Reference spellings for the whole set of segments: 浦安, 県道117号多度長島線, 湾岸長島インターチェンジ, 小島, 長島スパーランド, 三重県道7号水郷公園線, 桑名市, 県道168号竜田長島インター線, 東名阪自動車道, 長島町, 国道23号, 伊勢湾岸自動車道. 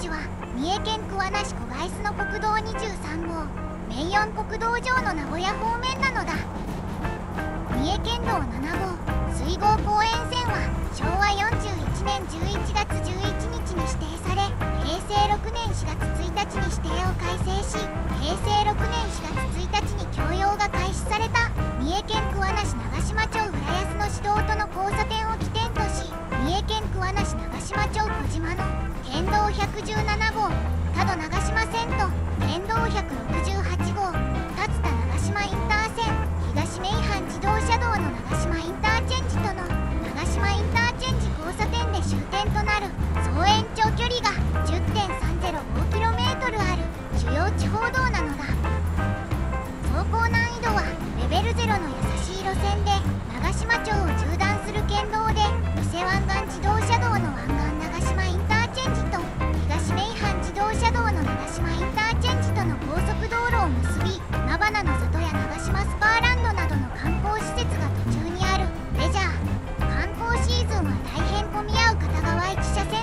ちは三重県桑名市小貝洲の国道23号名四国道上の名古屋方面なのだ。三重県道7号水郷公園線は昭和41年11月11日に指定され、平成6年4月1日に指定を改正し、平成6年4月1日に供用が開始された。三重県桑名市長島町浦安の市道との交差点を起点とし、三重県桑名市長島町小島の県道117号多度長島線と県道168号竜田長島インター線、東名阪自動車道の長島インターチェンジとの長島インターチェンジ交差点で終点となる。総延長距離が 10.305km ある主要地方道なのだ。走行難易度はレベル0の優しい路線で、長島町を縦断する県道で伊勢湾岸自動車道の湾岸長島インターチェンジと東名阪自動車道の長島インターチェンジとの高速道路を結び、菜花の里や長島スパーランドなどの観光施設が途中にあるレジャー観光シーズンは大変混み合う片側1車線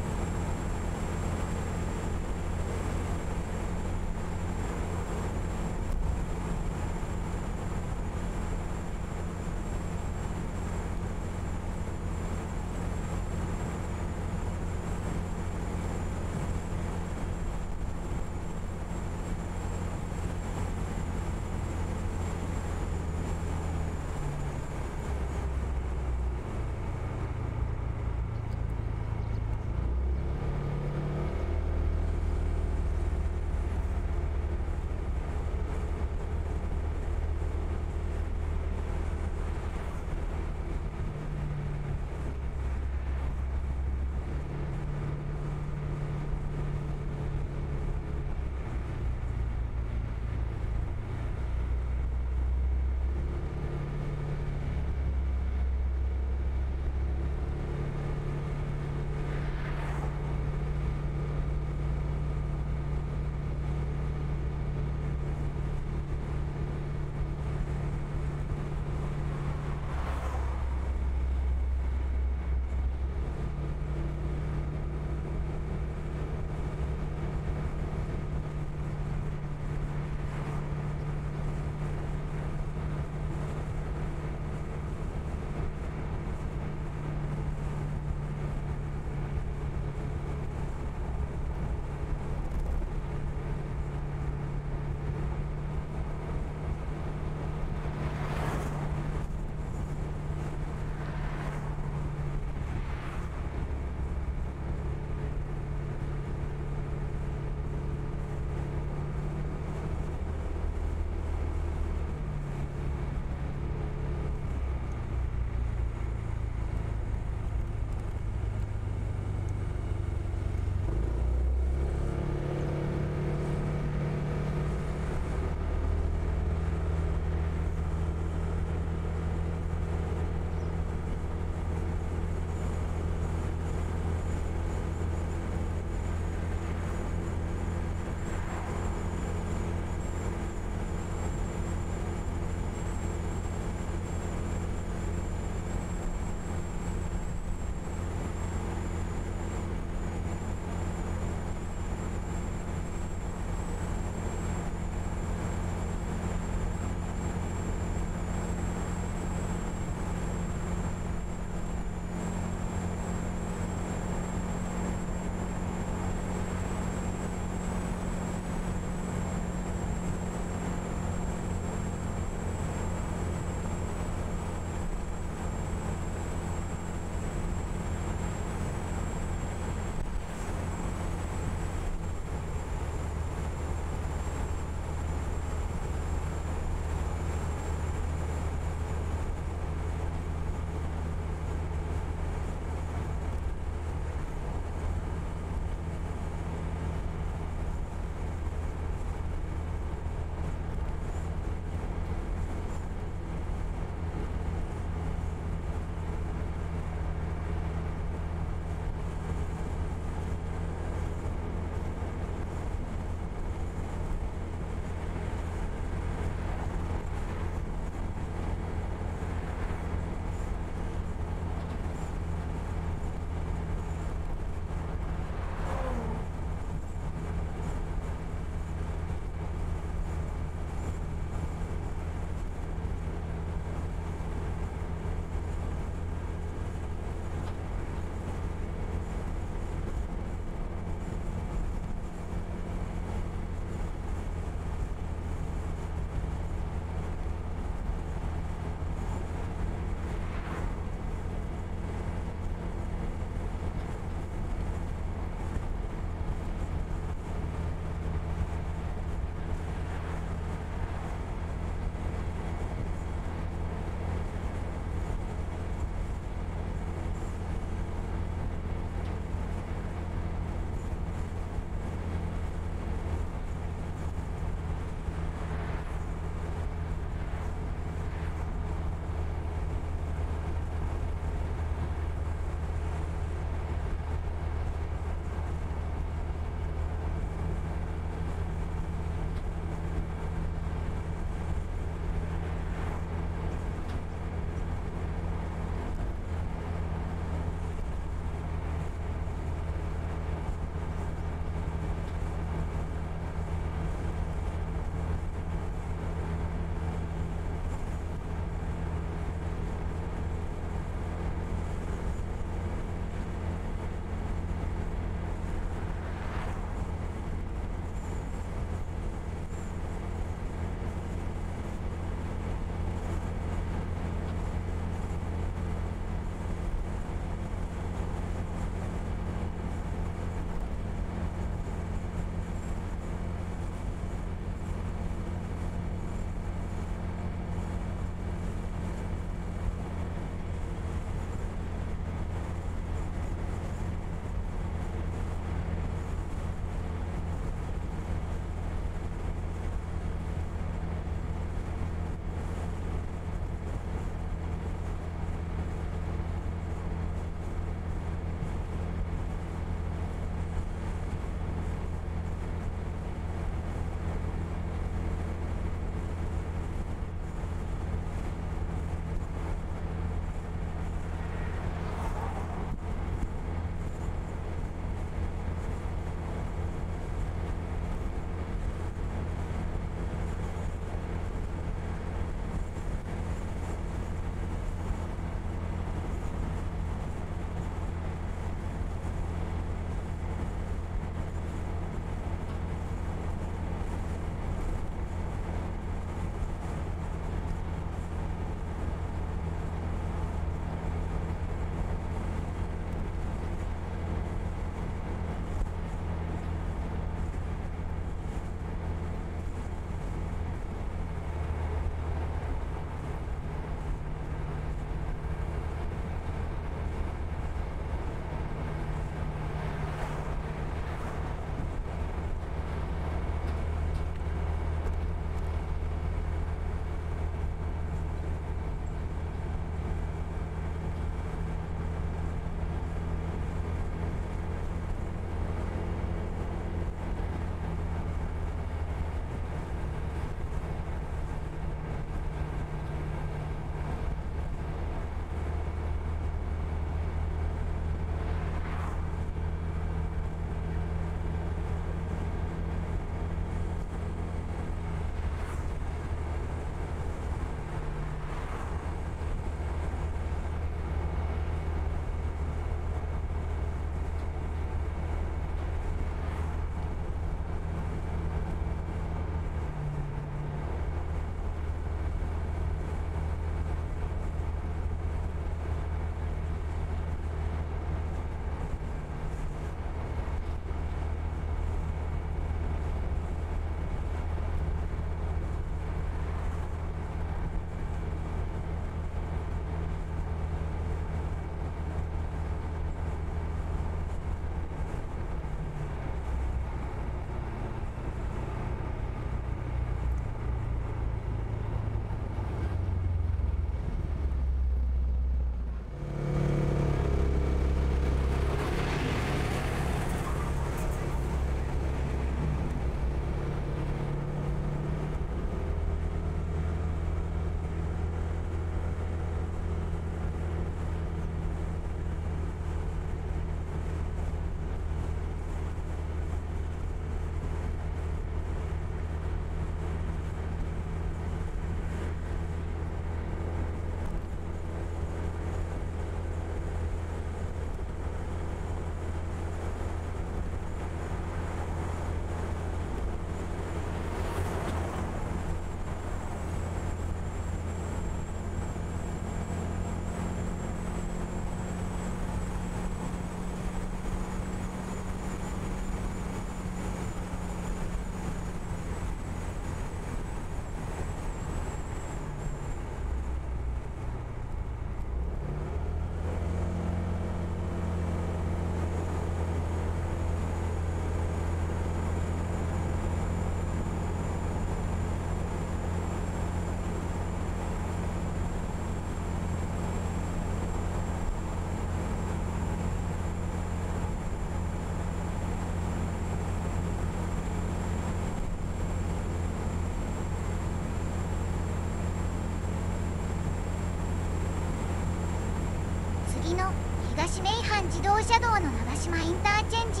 右の東名阪自動車道の長島インターチェンジ、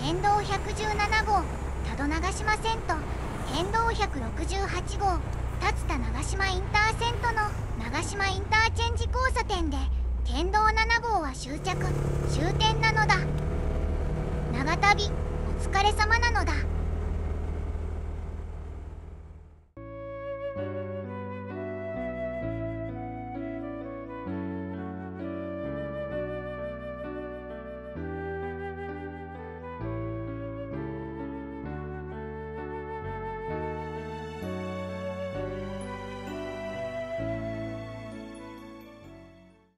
県道117号多度長島線と県道168号竜田長島インター線との長島インターチェンジ交差点で県道7号は終着終点なのだ。長旅お疲れ様なのだ。